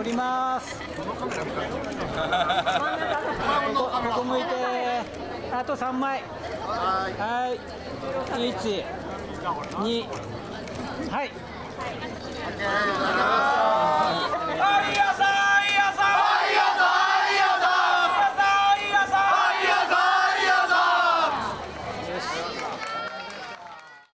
撮ります。ここ向いて。あと3枚。はい。1、2。はい。